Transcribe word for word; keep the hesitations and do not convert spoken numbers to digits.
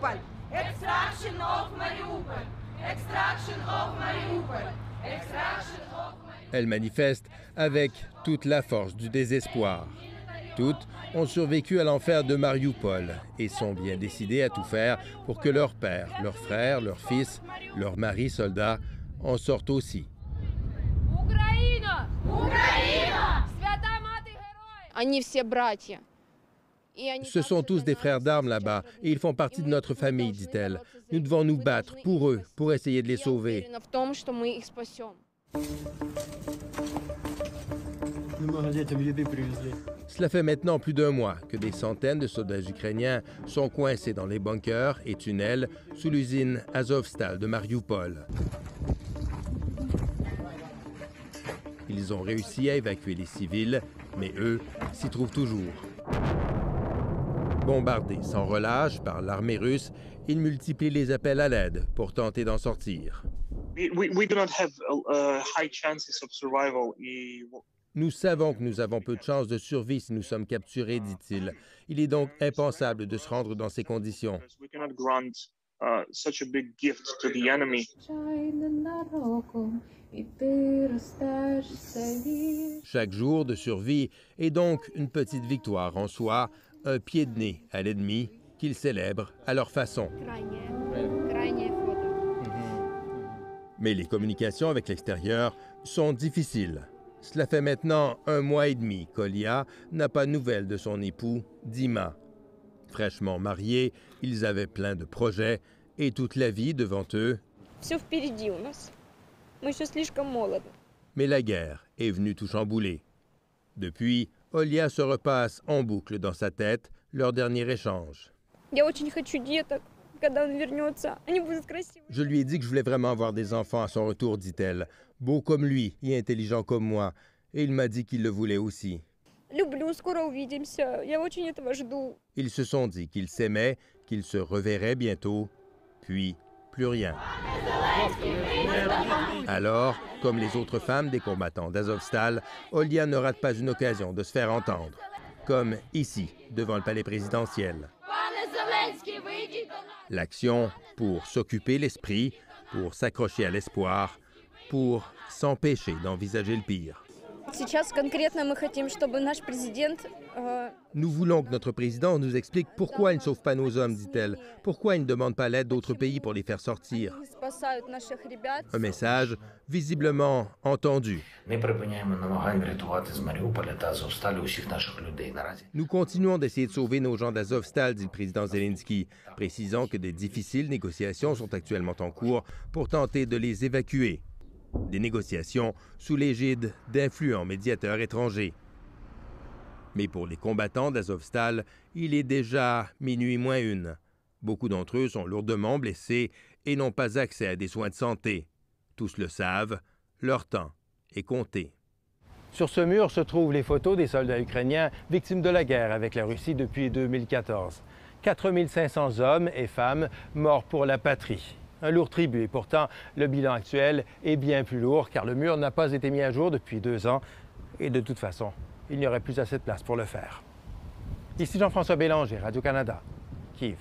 Mariupol! Extraction of Mariupol! Extraction of Mariupol! Extraction of Mariupol! Elles manifestent avec toute la force du désespoir. Toutes ont survécu à l'enfer de Marioupol et sont bien décidées à tout faire pour que leurs pères, leurs frères, leurs fils, leurs maris soldats en sortent aussi. Ce sont tous des frères d'armes là-bas et ils font partie de notre famille, dit-elle. Nous devons nous battre pour eux, pour essayer de les sauver. Cela fait maintenant plus d'un mois que des centaines de soldats ukrainiens sont coincés dans les bunkers et tunnels sous l'usine Azovstal de Marioupol. Ils ont réussi à évacuer les civils, mais eux s'y trouvent toujours. Bombardés sans relâche par l'armée russe, ils multiplient les appels à l'aide pour tenter d'en sortir. Nous savons que nous avons peu de chances de survie si nous sommes capturés, dit-il. Il est donc impensable de se rendre dans ces conditions. Chaque jour de survie est donc une petite victoire en soi, un pied de nez à l'ennemi qu'ils célèbrent à leur façon. Mais les communications avec l'extérieur sont difficiles. Cela fait maintenant un mois et demi qu'Olia n'a pas de nouvelles de son époux, Dima. Fraîchement mariés, ils avaient plein de projets et toute la vie devant eux. Mais la guerre est venue tout chambouler. Depuis, Olia se repasse en boucle dans sa tête leur dernier échange. Je lui ai dit que je voulais vraiment avoir des enfants à son retour, dit-elle. Beau comme lui et intelligent comme moi. Et il m'a dit qu'il le voulait aussi. Ils se sont dit qu'ils s'aimaient, qu'ils se reverraient bientôt, puis plus rien. Alors, comme les autres femmes des combattants d'Azovstal, Olia ne rate pas une occasion de se faire entendre. Comme ici, devant le palais présidentiel. L'action pour s'occuper l'esprit, pour s'accrocher à l'espoir, pour s'empêcher d'envisager le pire. Nous voulons que notre président nous explique pourquoi il ne sauve pas nos hommes, dit-elle, pourquoi il ne demande pas l'aide d'autres pays pour les faire sortir. Un message visiblement entendu. Nous continuons d'essayer de sauver nos gens d'Azovstal, dit le président Zelensky, précisant que des difficiles négociations sont actuellement en cours pour tenter de les évacuer. Des négociations sous l'égide d'influents médiateurs étrangers. Mais pour les combattants d'Azovstal, il est déjà minuit moins une. Beaucoup d'entre eux sont lourdement blessés et n'ont pas accès à des soins de santé. Tous le savent, leur temps est compté. Sur ce mur se trouvent les photos des soldats ukrainiens victimes de la guerre avec la Russie depuis deux mille quatorze. quatre mille cinq cents hommes et femmes morts pour la patrie. Un lourd tribut. Et pourtant, le bilan actuel est bien plus lourd, car le mur n'a pas été mis à jour depuis deux ans. Et de toute façon, il n'y aurait plus assez de place pour le faire. Ici Jean-François Bélanger, Radio-Canada, Kiev.